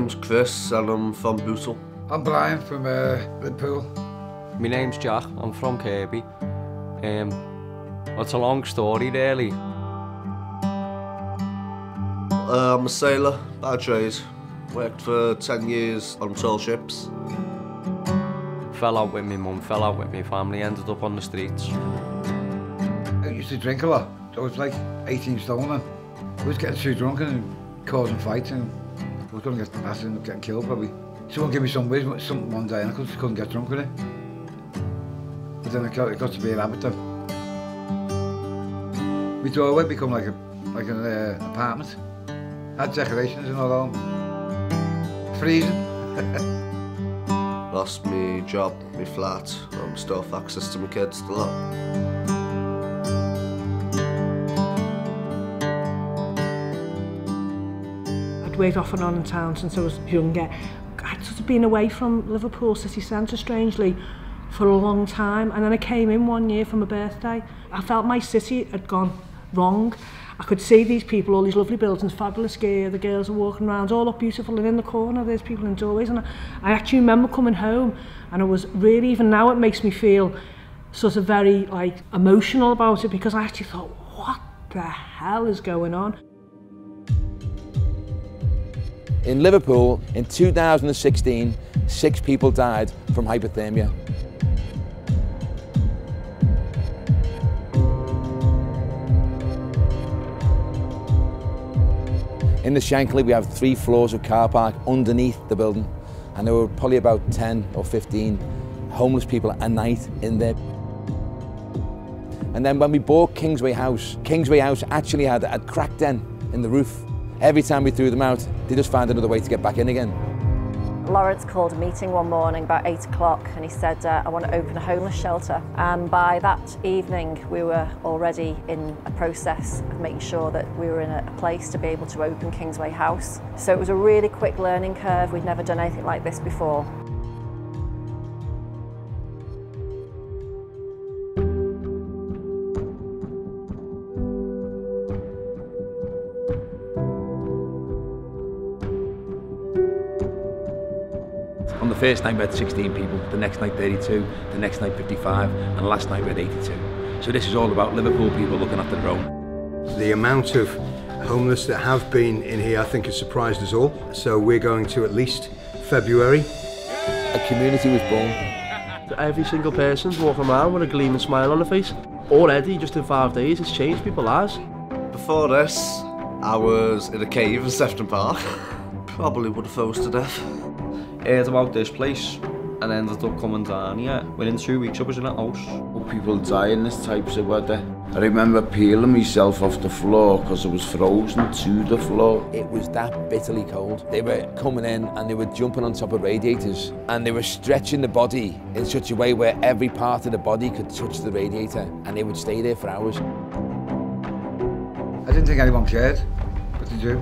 name's Chris and I'm from Bootle. I'm Brian from Liverpool. My name's Jack, I'm from Kirby. It's a long story really. I'm a sailor by trade. Worked for 10 years on tall ships. Fell out with my mum, fell out with my family, ended up on the streets. I used to drink a lot. I was like 18 stone then. I was getting too drunk and causing fights, and I was going to get battered and getting killed probably. Someone gave me some whiz, something one day, and I just couldn't get drunk with it. But then it got to be an habit then. My doorway become like an apartment. Had decorations and all that. Freezing. Lost my job, my flat, all my stuff, access to my kids, the lot. I'd worked off and on in town since I was younger. I'd sort of been away from Liverpool city centre, strangely, for a long time, and then I came in one year for my birthday. I felt my city had gone wrong. I could see these people, all these lovely buildings, fabulous gear, the girls are walking around, all up beautiful, and in the corner there's people in doorways, and I actually remember coming home, and I was really, even now it makes me feel sort of very like emotional about it, because I actually thought, what the hell is going on? In Liverpool in 2016, 6 people died from hypothermia. In the Shankly, we have 3 floors of car park underneath the building, and there were probably about 10 or 15 homeless people a night in there. And then when we bought Kingsway House actually had a crack den in the roof. Every time we threw them out, they just found another way to get back in again. Lawrence called a meeting one morning about 8 o'clock, and he said, I want to open a homeless shelter. And by that evening, we were already in a process of making sure that we were in a place to be able to open Kingsway House. So it was a really quick learning curve. We'd never done anything like this before. On the first night we had 16 people, the next night 32, the next night 55, and last night we had 82. So this is all about Liverpool people looking after their own. The amount of homeless that have been in here I think has surprised us all. So we're going to at least February. A community was born. Every single person's walking around with a gleaming smile on their face. Already, just in 5 days, it's changed people's lives. Before this, I was in a cave in Sefton Park. Probably would have froze to death. Heard about this place and ended up coming down here. Within 2 weeks I was in a house. People die in this types of weather. I remember peeling myself off the floor because I was frozen to the floor. It was that bitterly cold. They were coming in and they were jumping on top of radiators, and they were stretching the body in such a way where every part of the body could touch the radiator, and they would stay there for hours. I didn't think anyone cared, but they do.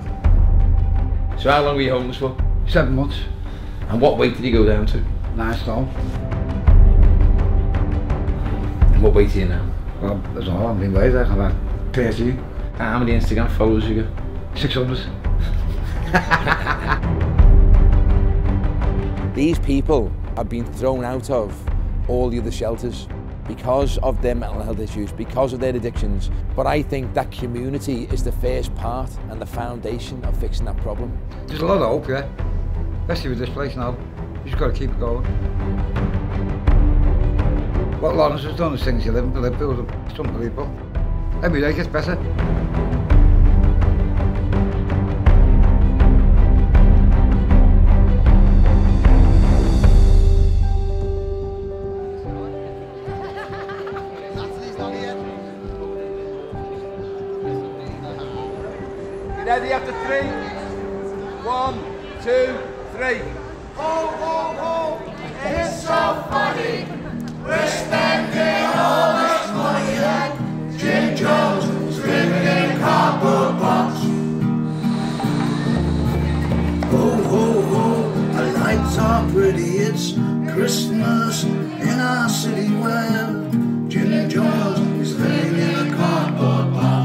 So how long were you homeless for? 7 months. And what weight did you go down to? 9 stone. And what weight are you now? Well, there's a whole lot of weight. I got 30. And how many Instagram followers you got? 600. These people have been thrown out of all the other shelters because of their mental health issues, because of their addictions. But I think that community is the first part and the foundation of fixing that problem. There's a lot of hope, yeah. Especially with this place now, you just got to keep it going. What Lawrence has done is Signature Living for Liverpool, it's unbelievable. Every day gets better. You ready after 3? 1, 2, 3. Oh, oh, oh, it's so funny. We're spending all this money like Jim Jones living in a cardboard box. Oh, oh, oh, I like how pretty it's Christmas in our city where Jim Jones is living in a cardboard box.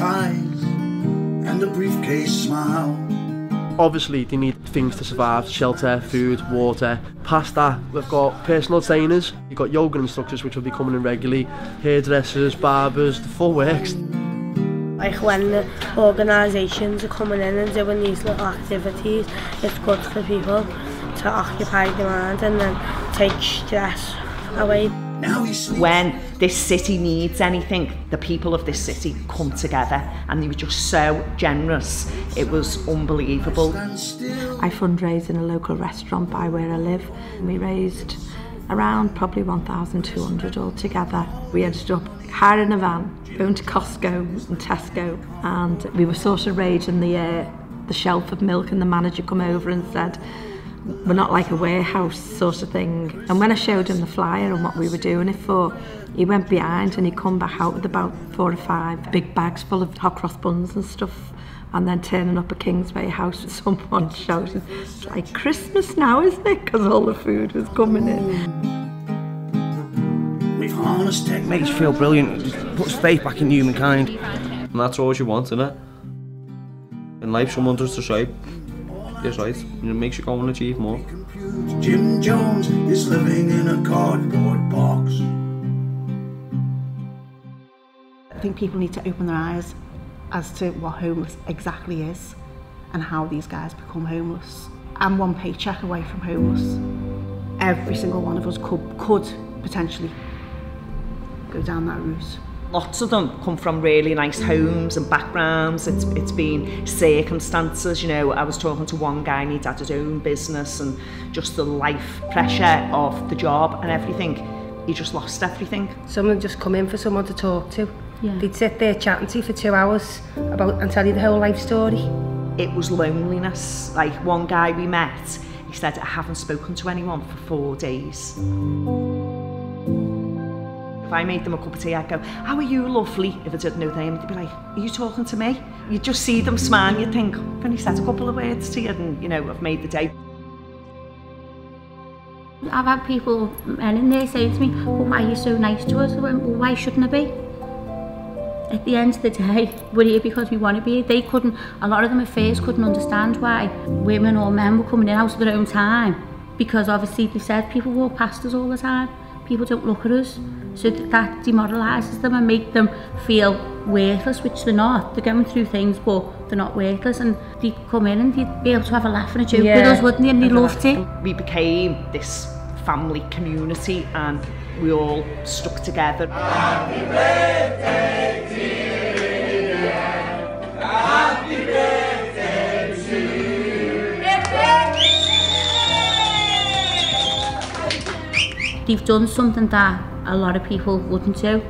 ties and a briefcase smile. Obviously they need things to survive: shelter, food, water. Past that, we've got personal trainers, you've got yoga instructors which will be coming in regularly, hairdressers, barbers, the full works. Like when the organisations are coming in and doing these little activities, it's good for people to occupy their mind and then take stress away. When this city needs anything, the people of this city come together, and they were just so generous. It was unbelievable. I fundraise in a local restaurant by where I live. We raised around probably 1,200 altogether. We ended up hiring a van, going to Costco and Tesco, and we were sort of raiding the shelf of milk, and the manager come over and said, "We're not like a warehouse sort of thing." And when I showed him the flyer and what we were doing it for, he went behind and he come back out with about 4 or 5 big bags full of hot cross buns and stuff, and then turning up at Kingsway House with someone shouting, "It's like Christmas now, isn't it?" Because all the food was coming in. We've harnessed it. Makes you feel brilliant. It puts faith back in humankind. And that's all you want, isn't it? In life, someone does the same. Yes, right. And it makes you go and achieve more. Jim Jones is living in a cardboard box. I think people need to open their eyes as to what homeless exactly is and how these guys become homeless. I'm one paycheck away from homeless. Every single one of us could potentially go down that route. Lots of them come from really nice homes and backgrounds. It's been circumstances, you know. I was talking to one guy and he'd had his own business, and just the life pressure of the job and everything, he just lost everything. Someone just come in for someone to talk to. Yeah. They'd sit there chatting to you for 2 hours and tell you the whole life story. It was loneliness. Like one guy we met, he said, "I haven't spoken to anyone for 4 days." If I made them a cup of tea, I'd go, "How are you, lovely?" If I didn't know them, they'd be like, "Are you talking to me?" You'd just see them smile, you'd think, "I've only said a couple of words to you and, you know, I've made the day." I've had people, men in there, say to me, "Well, why are you so nice to us?" I went, "Well, why shouldn't I be? At the end of the day, we're here because we want to be here." They couldn't, a lot of them at first couldn't understand why women or men were coming in out of their own time, because obviously they said people walk past us all the time, people don't look at us. So that demoralises them and make them feel worthless, which they're not. They're going through things, but they're not worthless, and they'd come in and they'd be able to have a laugh and a joke with us, wouldn't they? And they loved it. We became this family community and we all stuck together. Happy birthday, dear Ian. Happy birthday to you. They've done something that a lot of people wouldn't do.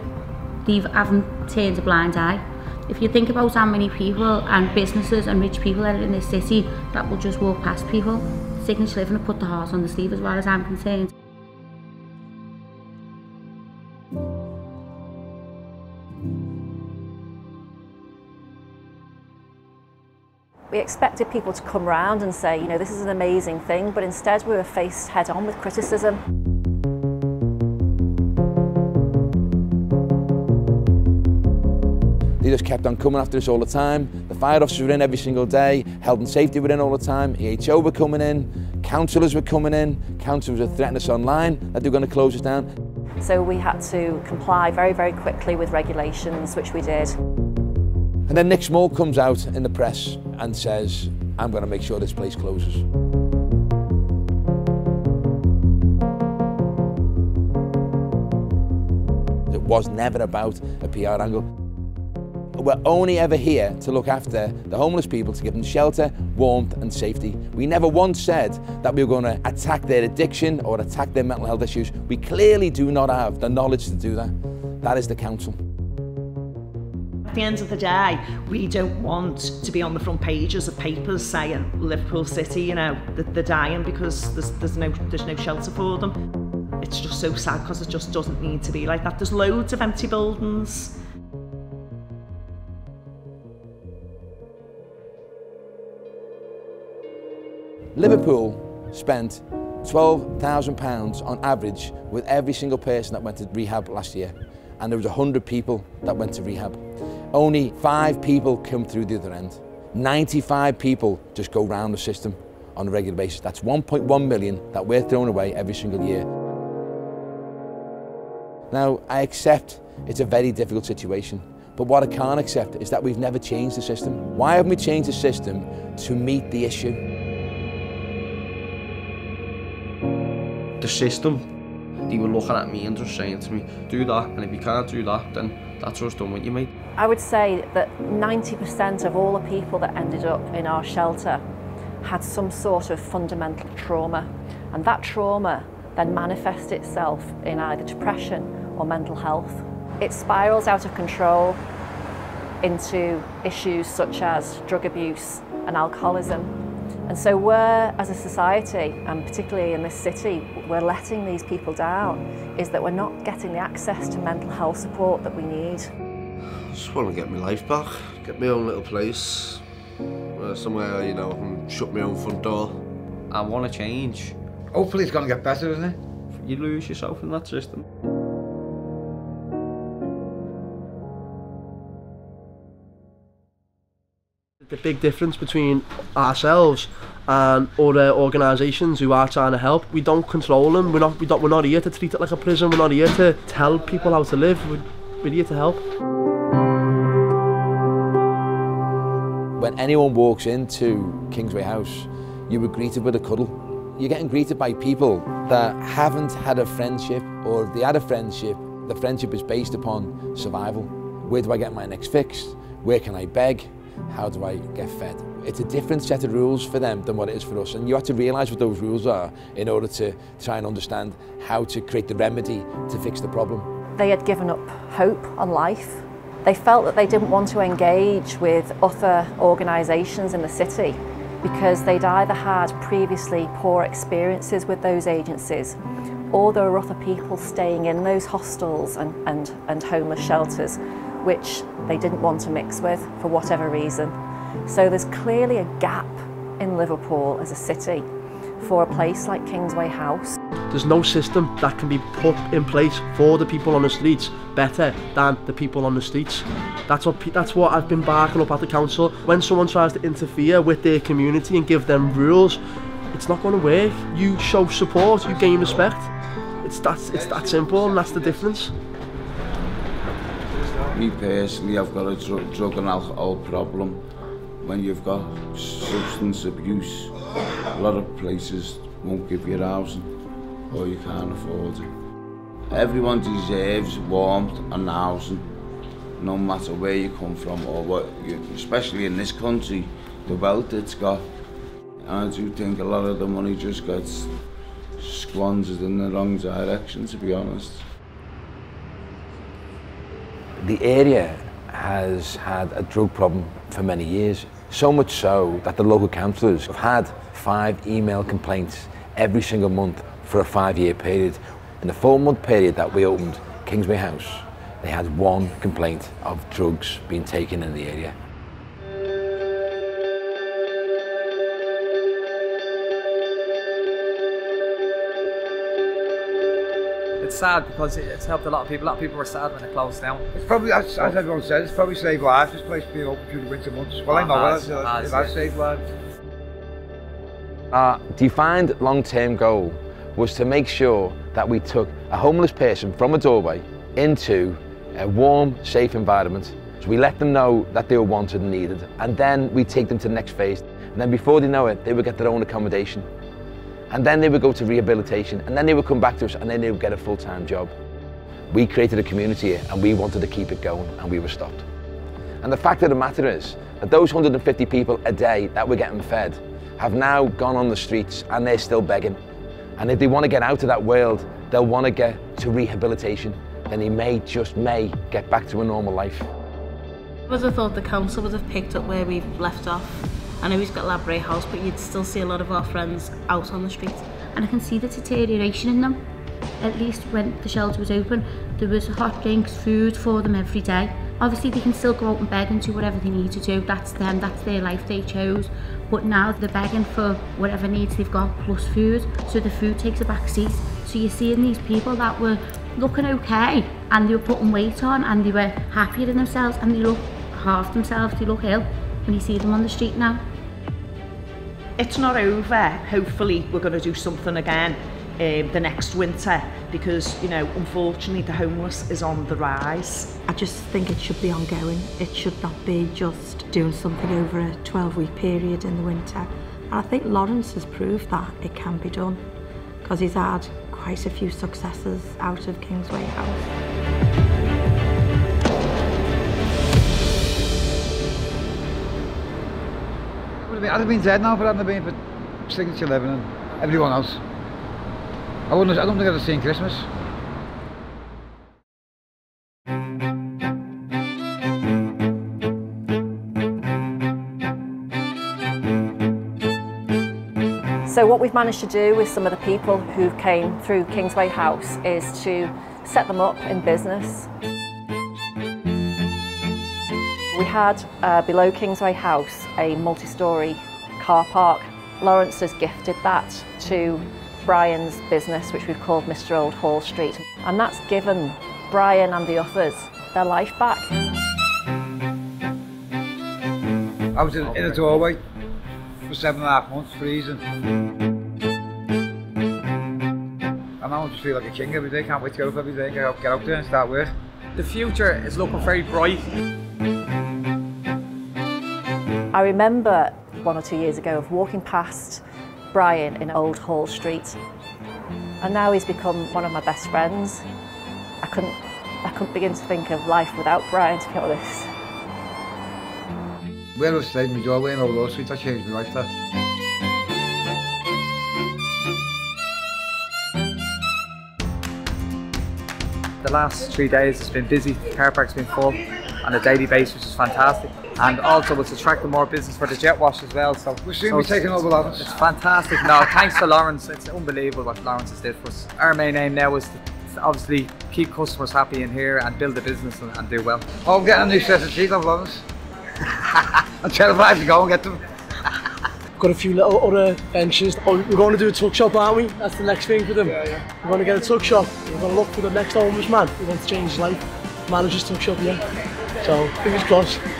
They haven't turned a blind eye. If you think about how many people and businesses and rich people are in this city that will just walk past people, Signature Living have put the heart on the sleeve as far as I'm concerned. We expected people to come round and say, you know, this is an amazing thing, but instead we were faced head on with criticism. They just kept on coming after us all the time. The fire officers were in every single day, health and safety were in all the time, EHO were coming in, councillors were coming in, councillors were threatening us online that they were going to close us down. So we had to comply very, very quickly with regulations, which we did. And then Nick Small comes out in the press and says, "I'm going to make sure this place closes." It was never about a PR angle. We're only ever here to look after the homeless people, to give them shelter, warmth and safety. We never once said that we were going to attack their addiction or attack their mental health issues. We clearly do not have the knowledge to do that. That is the council. At the end of the day, we don't want to be on the front pages of papers saying Liverpool City, you know, they're dying because there's no shelter for them. It's just so sad because it just doesn't need to be like that. There's loads of empty buildings. Liverpool spent £12,000 on average with every single person that went to rehab last year, and there was 100 people that went to rehab. Only 5 people come through the other end. 95 people just go round the system on a regular basis. That's 1.1 million that we're throwing away every single year. Now, I accept it's a very difficult situation, but what I can't accept is that we've never changed the system. Why haven't we changed the system to meet the issue? The system, they were looking at me and just saying to me, do that, and if you can't do that, then that's us done with you, mate. I would say that 90% of all the people that ended up in our shelter had some sort of fundamental trauma, and that trauma then manifests itself in either depression or mental health. It spirals out of control into issues such as drug abuse and alcoholism. And so we're, as a society, and particularly in this city, we're letting these people down, is that we're not getting the access to mental health support that we need. I just want to get my life back, get my own little place, somewhere, you know, I can shut my own front door. I want to change. Hopefully it's going to get better, isn't it? You lose yourself in that system. The big difference between ourselves and other organisations who are trying to help, we don't control them. We're not here to treat it like a prison. We're not here to tell people how to live. We're here to help. When anyone walks into Kingsway House, you were greeted with a cuddle. You're getting greeted by people that haven't had a friendship, or if they had a friendship, the friendship is based upon survival. Where do I get my next fix? Where can I beg? How do I get fed? It's a different set of rules for them than what it is for us, and you have to realise what those rules are in order to try and understand how to create the remedy to fix the problem. They had given up hope on life. They felt that they didn't want to engage with other organisations in the city, because they'd either had previously poor experiences with those agencies, or there were other people staying in those hostels and homeless shelters, which they didn't want to mix with for whatever reason. So there's clearly a gap in Liverpool as a city for a place like Kingsway House. There's no system that can be put in place for the people on the streets better than the people on the streets. That's what I've been barking up at the council. When someone tries to interfere with their community and give them rules, it's not going to work. You show support, you gain respect. It's that simple, and that's the difference. Me personally, I've got a drug and alcohol problem. When you've got substance abuse, a lot of places won't give you housing, or you can't afford it. Everyone deserves warmth and housing, no matter where you come from or what, especially in this country, the wealth it's got. And I do think a lot of the money just gets squandered in the wrong direction, to be honest. The area has had a drug problem for many years, so much so that the local councillors have had 5 email complaints every single month for a 5-year period. In the 4-month period that we opened Kingsbury House, they had 1 complaint of drugs being taken in the area. It's sad because it's helped a lot of people. A lot of people were sad when it closed down. It's probably, as everyone says, it's probably saved lives. This place being open through the winter months. Well, I know it has saved lives. Our defined long-term goal was to make sure that we took a homeless person from a doorway into a warm, safe environment. So we let them know that they were wanted and needed, and then we take them to the next phase. And then before they know it, they would get their own accommodation. And then they would go to rehabilitation, and then they would come back to us, and then they would get a full-time job. We created a community here, and we wanted to keep it going, and we were stopped. And the fact of the matter is that those 150 people a day that were getting fed have now gone on the streets, and they're still begging. And if they want to get out of that world, they'll want to get to rehabilitation, then they may, just may, get back to a normal life. I would have thought the council would have picked up where we've left off. I know he's got Labray House, but you'd still see a lot of our friends out on the street. And I can see the deterioration in them. At least when the shelter was open, there was hot drinks, food for them every day. Obviously they can still go out and beg and do whatever they need to do. That's them, that's their life they chose. But now they're begging for whatever needs they've got plus food, so the food takes a back seat. So you're seeing these people that were looking okay, and they were putting weight on, and they were happier in themselves, and they look half themselves, they look ill, and you see them on the street now. It's not over. Hopefully we're going to do something again the next winter, because, you know, unfortunately the homeless is on the rise. I just think it should be ongoing. It should not be just doing something over a 12-week period in the winter. And I think Lawrence has proved that it can be done, because he's had quite a few successes out of Kingsway House. I'd have been dead now if I hadn't been for Signature Living and everyone else. I don't think I'd have seen Christmas. So what we've managed to do with some of the people who came through Kingsway House is to set them up in business. We had, below Kingsway House, a multi-storey car park. Lawrence has gifted that to Brian's business, which we've called Mr. Old Hall Street. And that's given Brian and the others their life back. I was in a doorway for 7.5 months, freezing. And I just feel like a king every day. Can't wait to get up every day, get up there and start work. The future is looking very bright. I remember 1 or 2 years ago of walking past Brian in Old Hall Street, and now he's become one of my best friends. I couldn't begin to think of life without Brian, to be honest. Where I stayed in my doorway in Old Hall Street, that changed my life there. The last 3 days it's been busy, the car park's been full on a daily basis, which is fantastic. And also it's attracting more business for the jet wash as well. So we'll soon be taking over Lawrence. It's fantastic. No, thanks to Lawrence. It's unbelievable what Lawrence has did for us. Our main aim now is to obviously keep customers happy in here and build the business and do well. Oh, I'm getting a new set of teeth off Lawrence. I'm terrified to go and get them. Got a few little other ventures. Oh, we're going to do a tuck shop, aren't we? That's the next thing for them. Yeah, yeah. We're going to get a tuck shop. We're going to look for the next homeless man. We want to change his life. Manager's tuck shop, yeah. So fingers crossed.